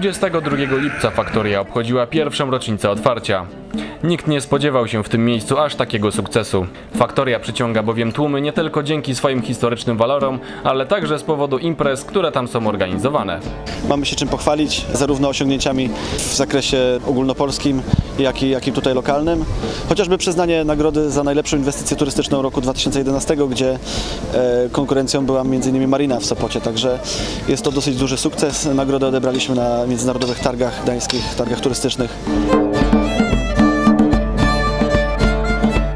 22 lipca Faktoria obchodziła pierwszą rocznicę otwarcia. Nikt nie spodziewał się w tym miejscu aż takiego sukcesu. Faktoria przyciąga bowiem tłumy nie tylko dzięki swoim historycznym walorom, ale także z powodu imprez, które tam są organizowane. Mamy się czym pochwalić, zarówno osiągnięciami w zakresie ogólnopolskim, jak i tutaj lokalnym. Chociażby przyznanie nagrody za najlepszą inwestycję turystyczną roku 2011, gdzie konkurencją była m.in. Marina w Sopocie. Także jest to dosyć duży sukces. Nagrodę odebraliśmy na międzynarodowych targach gdańskich, targach turystycznych.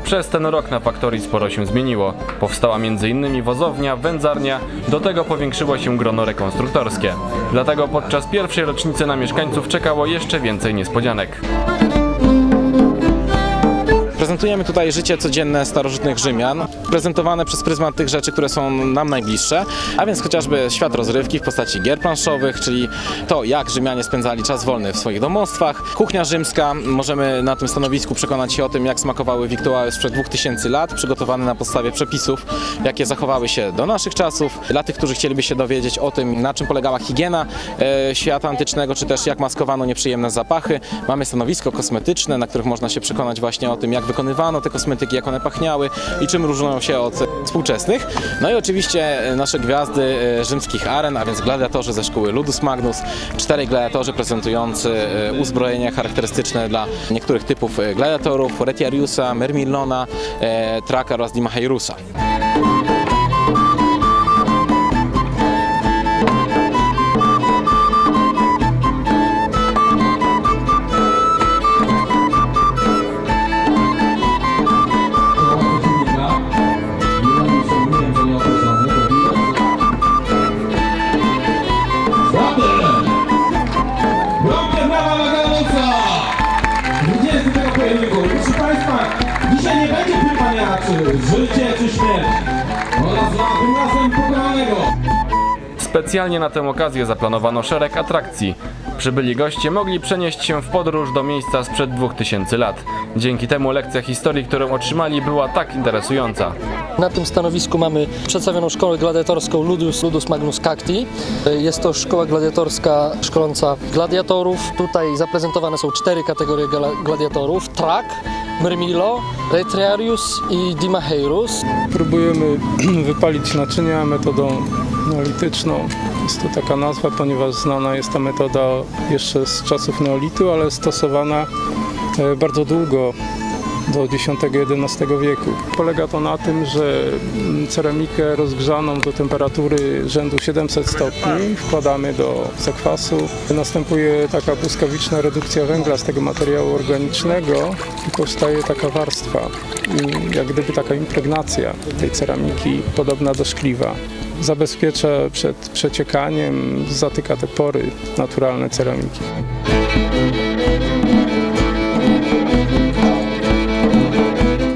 Przez ten rok na Faktorii sporo się zmieniło. Powstała m.in. wozownia, wędzarnia, do tego powiększyło się grono rekonstruktorskie. Dlatego podczas pierwszej rocznicy na mieszkańców czekało jeszcze więcej niespodzianek. Prezentujemy tutaj życie codzienne starożytnych Rzymian, prezentowane przez pryzmat tych rzeczy, które są nam najbliższe, a więc chociażby świat rozrywki w postaci gier planszowych, czyli to, jak Rzymianie spędzali czas wolny w swoich domostwach, kuchnia rzymska, możemy na tym stanowisku przekonać się o tym, jak smakowały wiktuały sprzed 2000 lat, przygotowane na podstawie przepisów, jakie zachowały się do naszych czasów. Dla tych, którzy chcieliby się dowiedzieć o tym, na czym polegała higiena świata antycznego, czy też jak maskowano nieprzyjemne zapachy, mamy stanowisko kosmetyczne, na których można się przekonać właśnie o tym, jak wykonywano te kosmetyki, jak one pachniały i czym różnią się od współczesnych. No i oczywiście nasze gwiazdy rzymskich aren, a więc gladiatorzy ze szkoły Ludus Magnus, 4 gladiatorzy prezentujący uzbrojenia charakterystyczne dla niektórych typów gladiatorów, Retiariusa, Murmillona, Thraka oraz Dimachaerusa. Proszę Państwa, dzisiaj nie będzie pytania, czy życie, czy śmierć, oraz za wyrazem pokonanego. Specjalnie na tę okazję zaplanowano szereg atrakcji. Przybyli goście mogli przenieść się w podróż do miejsca sprzed 2000 lat. Dzięki temu lekcja historii, którą otrzymali, była tak interesująca. Na tym stanowisku mamy przedstawioną szkołę gladiatorską Ludus Magnus Cacti. Jest to szkoła gladiatorska szkoląca gladiatorów. Tutaj zaprezentowane są 4 kategorie gladiatorów. Thrak, Murmillo, Retiarius i Dimachaerus. Próbujemy wypalić naczynia metodą neolityczną. Jest to taka nazwa, ponieważ znana jest ta metoda jeszcze z czasów neolitu, ale stosowana bardzo długo, do X-XI wieku. Polega to na tym, że ceramikę rozgrzaną do temperatury rzędu 700 stopni wkładamy do zakwasu. Następuje taka błyskawiczna redukcja węgla z tego materiału organicznego i powstaje taka warstwa, jak gdyby taka impregnacja tej ceramiki, podobna do szkliwa. Zabezpiecza przed przeciekaniem, zatyka te pory naturalne ceramiki.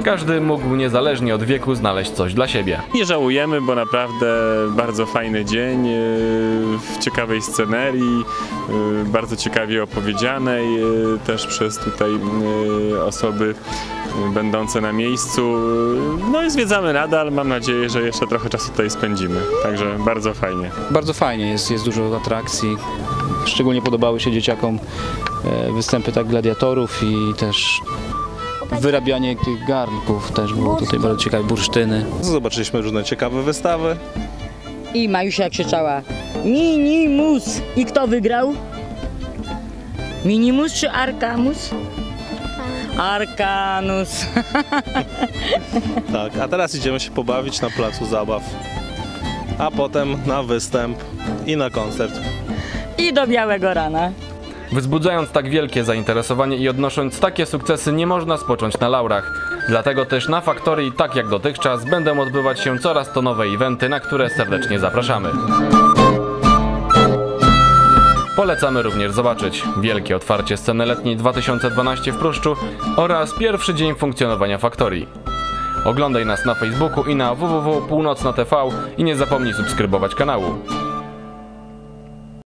Każdy mógł niezależnie od wieku znaleźć coś dla siebie. Nie żałujemy, bo naprawdę bardzo fajny dzień w ciekawej scenerii, bardzo ciekawie opowiedzianej też przez tutaj osoby będące na miejscu. No i zwiedzamy nadal, mam nadzieję, że jeszcze trochę czasu tutaj spędzimy, także bardzo fajnie. Bardzo fajnie, jest dużo atrakcji, szczególnie podobały się dzieciakom występy tak gladiatorów i też wyrabianie tych garnków też było tutaj bardzo ciekawe, bursztyny. Zobaczyliśmy różne ciekawe wystawy. I Majusia krzyczała Minimus! I kto wygrał? Minimus czy Arkanus? Arkanus. Tak, a teraz idziemy się pobawić na placu zabaw, a potem na występ i na koncert. I do białego rana. Wzbudzając tak wielkie zainteresowanie i odnosząc takie sukcesy, nie można spocząć na laurach. Dlatego też na Faktorii, tak jak dotychczas, będą odbywać się coraz to nowe eventy, na które serdecznie zapraszamy. Polecamy również zobaczyć wielkie otwarcie sceny letniej 2012 w Pruszczu oraz pierwszy dzień funkcjonowania Faktorii. Oglądaj nas na Facebooku i na www.północna.tv i nie zapomnij subskrybować kanału.